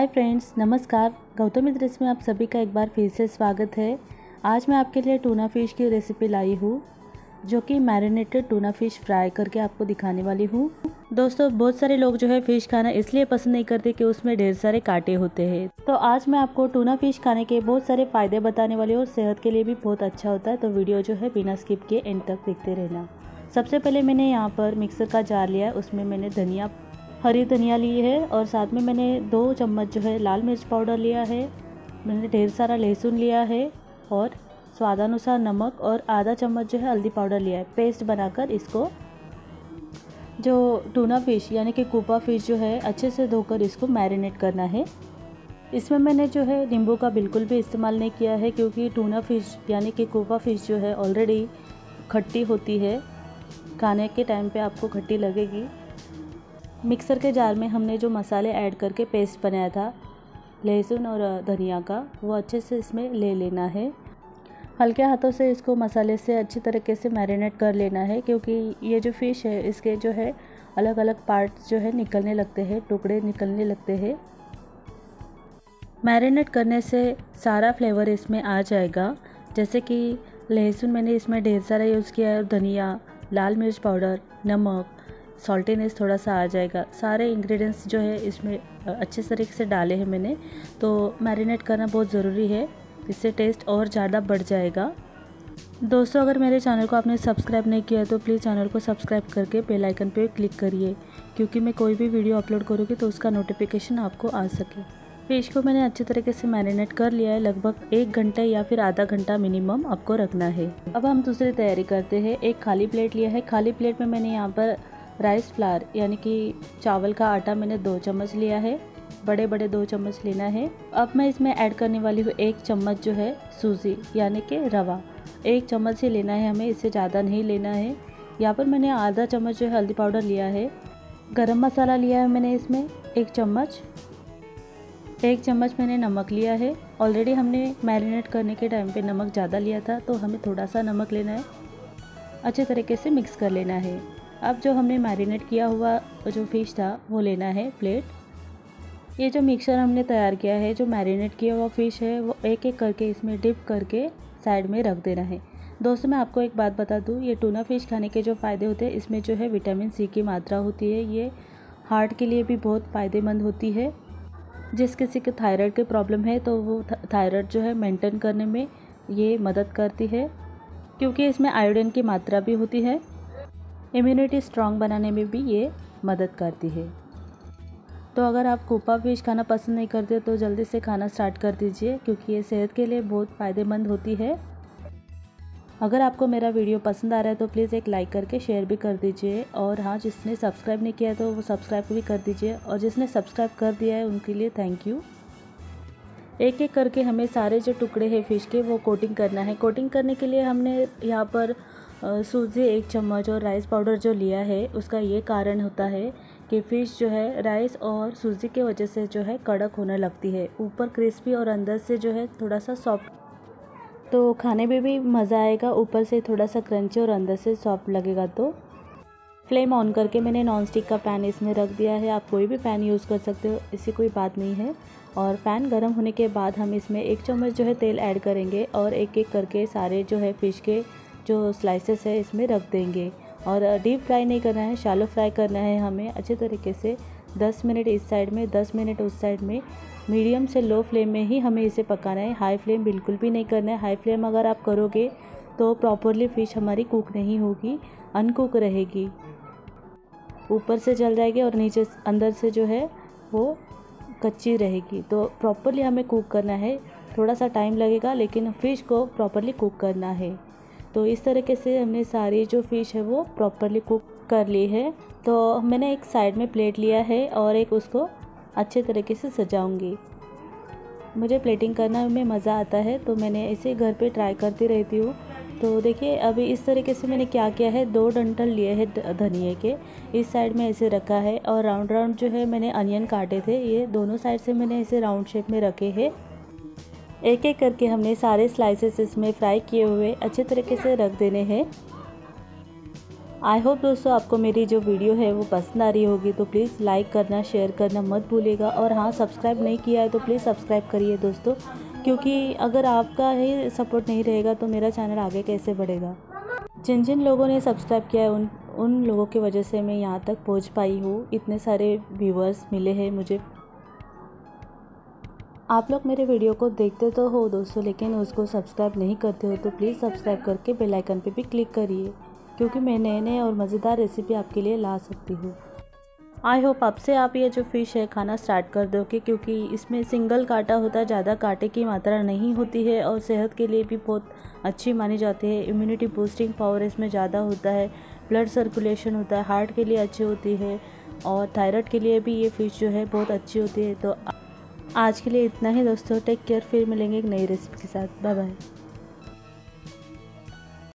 Hi friends, नमस्कार। गौतमीज़ recipe में आप सभी का एक बार फिर से स्वागत है। आज मैं आपके लिए टूना फ़िश की रेसिपी लाई हूँ, जो कि मैरिनेटेड टूना फ़िश फ्राई करके आपको दिखाने वाली हूँ। दोस्तों, बहुत सारे लोग जो है फ़िश खाना इसलिए पसंद नहीं करते कि उसमें ढेर सारे कांटे होते हैं। तो आज मैं आपको टूना फ़िश खाने के बहुत सारे फ़ायदे बताने वाली हूँ और सेहत के लिए भी बहुत अच्छा होता है। तो वीडियो जो है बिना स्किप किए एंड तक देखते रहना। सबसे पहले मैंने यहाँ पर मिक्सर का जार लिया है, उसमें मैंने हरी धनिया ली है और साथ में मैंने 2 चम्मच जो है लाल मिर्च पाउडर लिया है। मैंने ढेर सारा लहसुन लिया है और स्वादानुसार नमक और आधा चम्मच जो है हल्दी पाउडर लिया है। पेस्ट बनाकर इसको जो टूना फ़िश यानी कि कुप्पा फ़िश जो है अच्छे से धोकर इसको मैरिनेट करना है। इसमें मैंने जो है नींबू का बिल्कुल भी इस्तेमाल नहीं किया है, क्योंकि टूना फ़िश यानी कि कुप्पा फ़िश जो है ऑलरेडी खट्टी होती है। खाने के टाइम पे आपको खट्टी लगेगी। मिक्सर के जार में हमने जो मसाले ऐड करके पेस्ट बनाया था लहसुन और धनिया का, वो अच्छे से इसमें ले लेना है। हल्के हाथों से इसको मसाले से अच्छी तरीके से मैरिनेट कर लेना है, क्योंकि ये जो फ़िश है इसके जो है अलग अलग पार्ट्स जो है निकलने लगते हैं, टुकड़े निकलने लगते हैं। मैरिनेट करने से सारा फ्लेवर इसमें आ जाएगा, जैसे कि लहसुन मैंने इसमें ढेर सारा यूज़ किया है और धनिया, लाल मिर्च पाउडर, नमक, सॉल्टीनेस थोड़ा सा आ जाएगा। सारे इंग्रेडिएंट्स जो है इसमें अच्छे तरीके से डाले हैं मैंने। तो मैरिनेट करना बहुत ज़रूरी है, इससे टेस्ट और ज़्यादा बढ़ जाएगा। दोस्तों, अगर मेरे चैनल को आपने सब्सक्राइब नहीं किया है तो प्लीज़ चैनल को सब्सक्राइब करके बेल आइकन पे क्लिक करिए, क्योंकि मैं कोई भी वीडियो अपलोड करूँगी तो उसका नोटिफिकेशन आपको आ सके। फिश को मैंने अच्छे तरीके से मैरिनेट कर लिया है। लगभग 1 घंटा या फिर आधा घंटा मिनिमम आपको रखना है। अब हम दूसरी तैयारी करते हैं। एक खाली प्लेट लिया है। खाली प्लेट में मैंने यहाँ पर राइस फ्लावर यानी कि चावल का आटा मैंने 2 चम्मच लिया है। बड़े 2 चम्मच लेना है। अब मैं इसमें ऐड करने वाली हूँ 1 चम्मच जो है सूजी यानी कि रवा। 1 चम्मच ही लेना है हमें, इससे ज़्यादा नहीं लेना है। यहाँ पर मैंने आधा चम्मच जो है हल्दी पाउडर लिया है। गरम मसाला लिया है मैंने इसमें 1 चम्मच। 1 चम्मच मैंने नमक लिया है। ऑलरेडी हमने मैरिनेट करने के टाइम पे नमक ज़्यादा लिया था, तो हमें थोड़ा सा नमक लेना है। अच्छे तरीके से मिक्स कर लेना है। अब जो हमने मैरिनेट किया हुआ जो फ़िश था वो लेना है प्लेट। ये जो मिक्सचर हमने तैयार किया है, जो मैरिनेट किया हुआ फ़िश है, वो एक एक करके इसमें डिप करके साइड में रख देना है। दोस्तों, मैं आपको एक बात बता दूँ, ये टूना फ़िश खाने के जो फ़ायदे होते हैं इसमें जो है विटामिन सी की मात्रा होती है। ये हार्ट के लिए भी बहुत फ़ायदेमंद होती है। जिस किसी के थायराइड की प्रॉब्लम है तो वो थायराइड जो है मेंटेन करने में ये मदद करती है, क्योंकि इसमें आयोडीन की मात्रा भी होती है। इम्यूनिटी स्ट्रांग बनाने में भी ये मदद करती है। तो अगर आप कुप्पा फ़िश खाना पसंद नहीं करते तो जल्दी से खाना स्टार्ट कर दीजिए, क्योंकि ये सेहत के लिए बहुत फ़ायदेमंद होती है। अगर आपको मेरा वीडियो पसंद आ रहा है तो प्लीज़ एक लाइक करके शेयर भी कर दीजिए, और हाँ, जिसने सब्सक्राइब नहीं किया तो वो सब्सक्राइब भी कर दीजिए, और जिसने सब्सक्राइब कर दिया है उनके लिए थैंक यू। एक एक करके हमें सारे जो टुकड़े हैं फ़िश के वो कोटिंग करना है। कोटिंग करने के लिए हमने यहाँ पर सूजी 1 चम्मच और राइस पाउडर जो लिया है, उसका ये कारण होता है कि फ़िश जो है राइस और सूजी के वजह से जो है कड़क होने लगती है, ऊपर क्रिस्पी और अंदर से जो है थोड़ा सा सॉफ्ट। तो खाने में भी मज़ा आएगा, ऊपर से थोड़ा सा क्रंची और अंदर से सॉफ्ट लगेगा। तो फ्लेम ऑन करके मैंने नॉनस्टिक का पैन इसमें रख दिया है। आप कोई भी पैन यूज़ कर सकते हो, इससे कोई बात नहीं है। और पैन गर्म होने के बाद हम इसमें 1 चम्मच जो है तेल ऐड करेंगे और एक एक करके सारे जो है फ़िश के जो स्लाइसेस है इसमें रख देंगे। और डीप फ्राई नहीं करना है, शैलो फ्राई करना है हमें अच्छे तरीके से। 10 मिनट इस साइड में, 10 मिनट उस साइड में, मीडियम से लो फ्लेम में ही हमें इसे पकाना है। हाई फ्लेम बिल्कुल भी नहीं करना है। हाई फ्लेम अगर आप करोगे तो प्रॉपरली फ़िश हमारी कुक नहीं होगी, अनकुक रहेगी। ऊपर से जल जाएगी और नीचे अंदर से जो है वो कच्ची रहेगी। तो प्रॉपरली हमें कुक करना है। थोड़ा सा टाइम लगेगा, लेकिन फ़िश को प्रॉपरली कुक करना है। तो इस तरीके से हमने सारी जो फ़िश है वो प्रॉपरली कुक कर ली है। तो मैंने एक साइड में प्लेट लिया है और एक उसको अच्छे तरीके से सजाऊंगी। मुझे प्लेटिंग करना में मज़ा आता है, तो मैंने इसे घर पे ट्राई करती रहती हूँ। तो देखिए अभी इस तरीके से मैंने क्या किया है, 2 डंठल लिए हैं धनिए के, इस साइड में इसे रखा है। और राउंड राउंड जो है मैंने अनियन काटे थे, ये दोनों साइड से मैंने इसे राउंड शेप में रखे हैं। एक एक करके हमने सारे स्लाइसेस इसमें फ्राई किए हुए अच्छे तरीके से रख देने हैं। आई होप दोस्तों आपको मेरी जो वीडियो है वो पसंद आ रही होगी, तो प्लीज़ लाइक करना, शेयर करना मत भूलिएगा। और हाँ, सब्सक्राइब नहीं किया है तो प्लीज़ सब्सक्राइब करिए दोस्तों, क्योंकि अगर आपका ही सपोर्ट नहीं रहेगा तो मेरा चैनल आगे कैसे बढ़ेगा। जिन जिन लोगों ने सब्सक्राइब किया है उन लोगों की वजह से मैं यहाँ तक पहुँच पाई हूँ, इतने सारे व्यूवर्स मिले हैं मुझे। आप लोग मेरे वीडियो को देखते तो हो दोस्तों, लेकिन उसको सब्सक्राइब नहीं करते हो, तो प्लीज़ सब्सक्राइब करके बेल आइकन पे भी क्लिक करिए, क्योंकि मैं नए नए और मज़ेदार रेसिपी आपके लिए ला सकती हूँ। आई होप आपसे आप ये जो फ़िश है खाना स्टार्ट कर दोगे, क्योंकि इसमें सिंगल कांटा होता है, ज़्यादा कांटे की मात्रा नहीं होती है और सेहत के लिए भी बहुत अच्छी मानी जाती है। इम्यूनिटी बूस्टिंग पावर इसमें ज़्यादा होता है, ब्लड सर्कुलेशन होता है, हार्ट के लिए अच्छी होती है और थायराइड के लिए भी ये फ़िश जो है बहुत अच्छी होती है। तो आज के लिए इतना ही दोस्तों, टेक केयर, फिर मिलेंगे एक नई रेसिपी के साथ। Bye bye.